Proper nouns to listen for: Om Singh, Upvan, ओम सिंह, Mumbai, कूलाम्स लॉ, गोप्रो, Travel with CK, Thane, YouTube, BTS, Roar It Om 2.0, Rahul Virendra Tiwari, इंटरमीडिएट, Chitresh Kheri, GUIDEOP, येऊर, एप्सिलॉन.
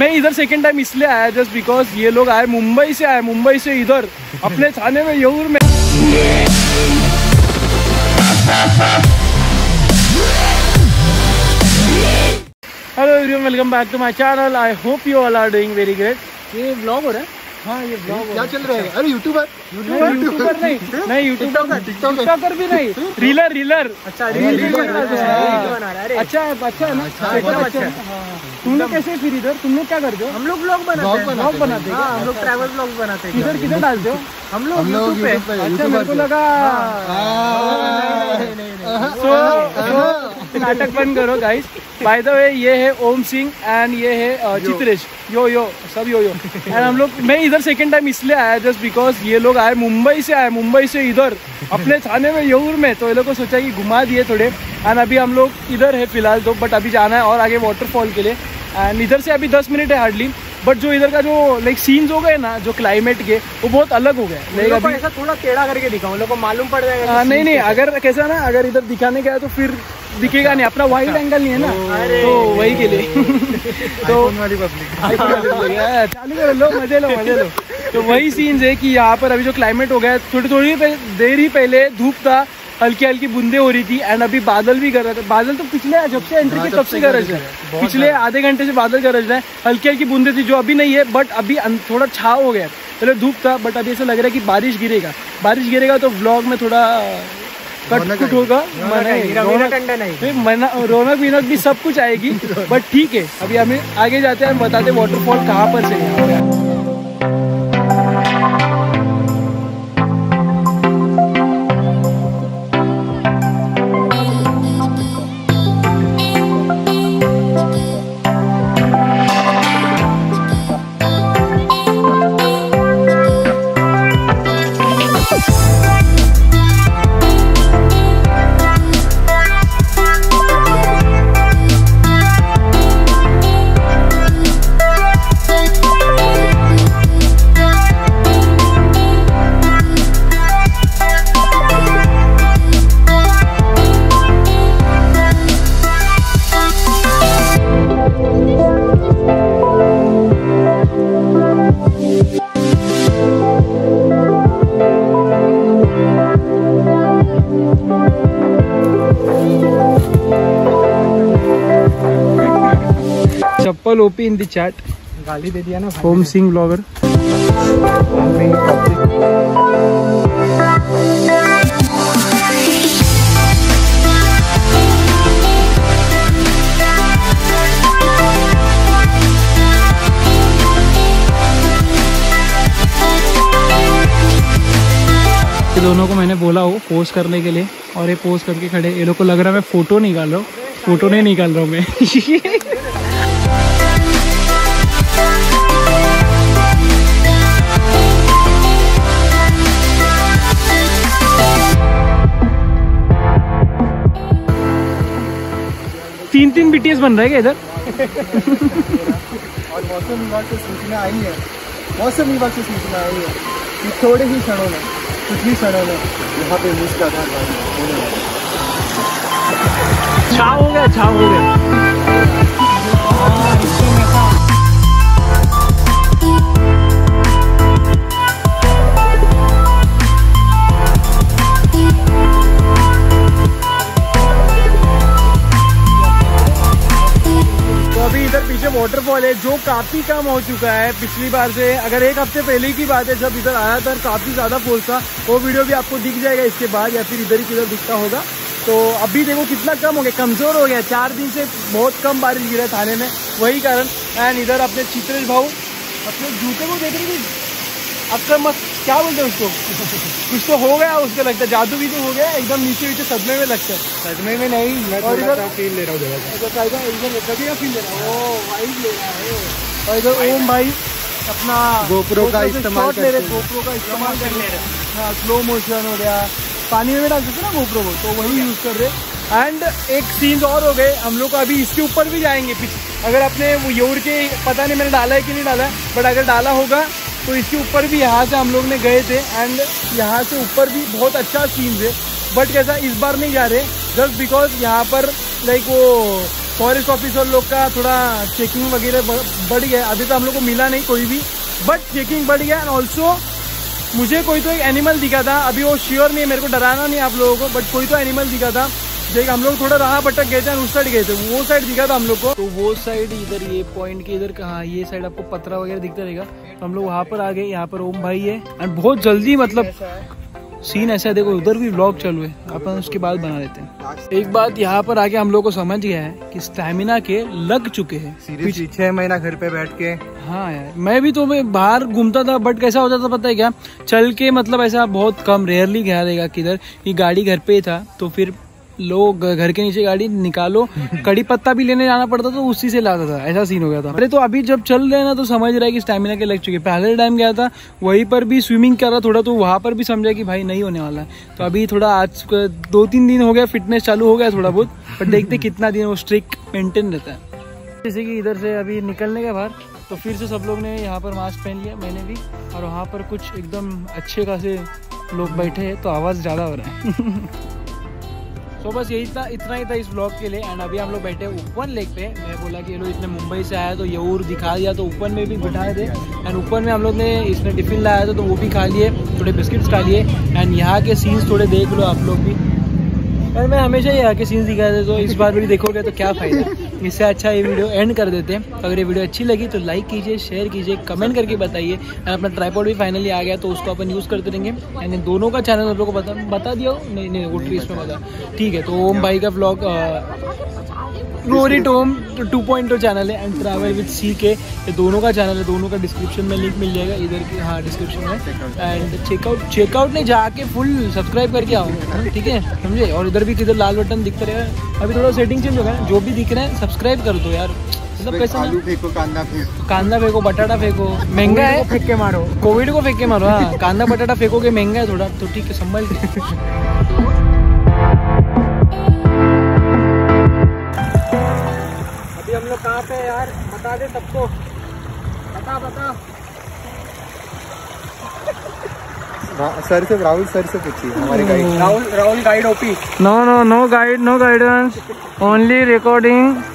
मैं इधर second time इसलिए आया जस्ट बिकॉज ये लोग आए मुंबई से, आए मुंबई से इधर अपने थाने में येऊर में। Hello everyone, welcome back to my channel. I hope you all are doing very great. ये व्लॉग हो रहा है? हाँ ये व्लॉग क्या चल रहा है? अरे यूट्यूबर यूट्यूबर नहीं, यूट्यूबर टिकटॉकर भी नहीं, रीलर रीलर। अच्छा रील बना रहा है। अच्छा अच्छा है ना, तुम लोग कैसे फिर इधर तुम लोग क्या करते हो? हम लोग व्लॉग बनाते हैं, हम लोग ट्रैवल व्लॉग बनाते हैं। किधर किधर डालते हो? हम लोग यूट्यूब पे। अच्छा मेरे को लगा नाटक बंद करो गाइस। बाय द वे ये है ओम सिंह एंड ये है चित्रेश। यो यो सब यो यो। एंड हम लोग, मैं इधर सेकंड टाइम इसलिए आया जस्ट बिकॉज ये लोग आए मुंबई से, आए मुंबई से इधर अपने थाने में येऊर में, तो ये लोग को सोचा कि घुमा दिए थोड़े। एंड अभी हम लोग इधर है फिलहाल तो, बट अभी जाना है और आगे वाटरफॉल के लिए। एंड इधर से अभी 10 मिनट है हार्डली, बट जो इधर का जो लाइक सीन्स हो गए ना, जो क्लाइमेट के, वो बहुत अलग हो गए। ऐसा थोड़ा टेढ़ा करके दिखाओ, लोगों को मालूम पड़ जाएगा। नहीं नहीं, अगर कैसा ना, अगर इधर दिखाने गया तो फिर दिखेगा नहीं, अपना वाइड एंगल नहीं है ना, तो वही के लिए तो चालू लो, मजे लो मजे लो। तो वही सीन्स है कि यहाँ पर अभी जो क्लाइमेट हो गया, थोड़ी थोड़ी देर ही पहले धूप था, हल्की हल्की बूंदे हो रही थी। एंड अभी बादल भी गरज रहे, बादल तो पिछले जब से एंट्री के तब से गरज रहे हैं, पिछले आधे घंटे से बादल गरज रहे हैं। हल्की हल्की बूंदे थी जो अभी नहीं है, बट अभी थोड़ा छाव हो गया। चलो धूप था बट अभी ऐसा लग रहा है कि बारिश गिरेगा, बारिश गिरेगा तो व्लॉग में थोड़ा कटकुट होगा, रौनक विनक भी सब कुछ आएगी। बट ठीक है, अभी हमें आगे जाते हैं, बताते हैं वाटरफॉल कहाँ पर से। चप्पल ओपी इन दी चैट, गाली दे दिया ना ओम सिंह ब्लॉगर। दोनों को मैंने बोला हो पोज करने के लिए, और ये पोज करके खड़े। ये लोग को लग रहा है मैं फोटो निकाल रहा हूँ, फोटो नहीं निकाल रहा हूँ मैं। तीन BTS बन रहे हैं इधर। और मौसम विभाग से सूचना आई है, मौसम विभाग से सूचना आई है कि थोड़े ही क्षणों में, कुछ ही क्षणों में यहाँ पे मूसलाधार बारिश होने वाली है। छाव हो गया, छाव हो गया। वाटरफॉल है जो काफ़ी कम हो चुका है पिछली बार से, अगर एक हफ्ते पहले की बात है जब इधर आया था, काफ़ी ज़्यादा फॉल था। वो वीडियो भी आपको दिख जाएगा इसके बाद, या फिर इधर ही किधर दिखता होगा। तो अभी देखो कितना कम हो गया, कमज़ोर हो गया। 4 दिन से बहुत कम बारिश गिरा थाने में, वही कारण। एंड इधर अपने चित्रेश भाऊ अपने जूते को देख रहे थे, अक्सर क्या बोलते हैं उसको, कुछ तो हो गया उसको, लगता है जादू भी तो हो गया, एकदम नीचे नीचे सदमे में लगता है। सदमे में नहीं, मैं थोड़ा फील ले रहा हूँ, फील ले रहा हूँ, वाइज ले रहा है। और इधर ओम भाई अपना गोप्रो का इस्तेमाल कर रहे हैं, हाँ स्लो मोशन हो गया, पानी में डाल सकते ना गोप्रो को, तो वही यूज़ कर रहे। एंड एक सीन और हो गए, हम लोग अभी इसके ऊपर भी जाएंगे पीछे। अगर आपने वो येऊर के, पता नहीं मैंने डाला है कि नहीं डाला है, बट अगर डाला होगा तो इसके ऊपर भी यहाँ से हम लोग ने गए थे। एंड यहाँ से ऊपर भी बहुत अच्छा सीन है, बट कैसा इस बार नहीं जा रहे, जस्ट बिकॉज यहाँ पर लाइक वो फॉरेस्ट ऑफिसर लोग का थोड़ा चेकिंग वगैरह बढ़ गया। अभी तो हम लोग को मिला नहीं कोई भी, बट चेकिंग बढ़ गया। एंड ऑल्सो मुझे कोई तो एक एनिमल दिखा था, अभी वो श्योर नहीं है, मेरे को डराना नहीं आप लोगों को, बट कोई तो एनिमल दिखा था। देख हम लोग थोड़ा राह भटक गए थे, उस साइड गए थे, वो साइड दिखा था हम लोग को, तो वो साइड इधर ये पॉइंट के इधर कहाँ ये साइड आपको पतरा वगैरह दिखता रहेगा। तो हम लोग वहाँ पर आ गए, यहाँ पर ओम भाई है। एंड बहुत जल्दी मतलब सीन ऐसा है, देखो उधर भी व्लॉग चालू है, अपन उसके बाद बना लेते हैं। एक बात यहाँ पर आके हम लोग को समझ गया है कि स्टैमिना के लग चुके हैं, सीरियसली 6 महीना घर पे बैठ के। हाँ यार मैं भी तो बाहर घूमता था, बट कैसा होता था पता है क्या, चल के मतलब ऐसा बहुत कम रेयरली गया रहेगा किधर, कि गाड़ी घर पे ही था तो फिर लोग घर के नीचे गाड़ी निकालो, कड़ी पत्ता भी लेने जाना पड़ता तो उसी से लाता था, ऐसा सीन हो गया था। अरे तो अभी जब चल रहे हैं ना तो समझ रहा है कि स्टैमिना के लग चुके। पहले टाइम गया था वहीं पर भी स्विमिंग कर रहा थोड़ा, तो वहाँ पर भी समझा कि भाई नहीं होने वाला है। तो अभी थोड़ा आज 2-3 दिन हो गया फिटनेस चालू हो गया थोड़ा बहुत, पर देखते कितना दिन वो स्ट्रिक्ट मेंटेन रहता है। जैसे कि इधर से अभी निकलने के बाहर तो फिर से सब लोग ने यहाँ पर मास्क पहन लिया, मैंने भी, और वहाँ पर कुछ एकदम अच्छे खासे लोग बैठे हैं तो आवाज़ ज़्यादा हो रहा है। तो बस यही था, इतना ही था इस ब्लॉग के लिए। एंड अभी हम लोग बैठे उपवन लेक पे। मैं बोला कि ये लोग इतने मुंबई से आया तो ये और दिखा दिया, तो उपवन में भी बिठाए थे। एंड उपवन में हम लोग ने इसने टिफिन लाया था तो वो भी खा लिए, थोड़े बिस्किट्स खा लिए। एंड यहाँ के सीन्स थोड़े देख लो आप लोग भी, और मैं हमेशा ही यहाँ के सीन्स दिखाया था तो इस बार भी देखोगे तो क्या फ़ायदा। इससे अच्छा ये वीडियो एंड कर देते हैं। अगर ये वीडियो अच्छी लगी तो लाइक कीजिए, शेयर कीजिए, कमेंट करके बताइए। एंड अपना ट्राइपॉड भी फाइनली आ गया तो उसको अपन यूज़ करते रहेंगे। एंड दोनों का चैनल आप लोगों को बता दिया नहीं वो ट्रीज में बता, ठीक है। तो ओम भाई का vlog roar it Om 2.0 channel है एंड ट्रैवल विद सीके, ये दोनों का चैनल है, दोनों का डिस्क्रिप्शन में लिंक मिल जाएगा इधर की, हाँ डिस्क्रिप्शन में। एंड चेकआउट ने जाके फुल सब्सक्राइब करके आओ, ठीक है समझे। और इधर भी किधर लाल बटन दिखता रहेगा, अभी थोड़ा सेटिंग चेंज हो गया, जो भी दिख रहा है सब्सक्राइब कर दो यार। मतलब कैसा, आलू फेंको, कांदा फेंको, बटाटा फेंको, महंगा है, फेंक के मारो, कोविड को फेंक के मारो। हाँ कांदा बटाटा फेंकोगे, महंगा है थोड़ा, तो ठीक है संभल के। हम लोग कहाँ पे यार, बता दे सबको, बता सर से, राहुल सर से पूछिए हमारे guide, Rahul guide OP. No guide only recording.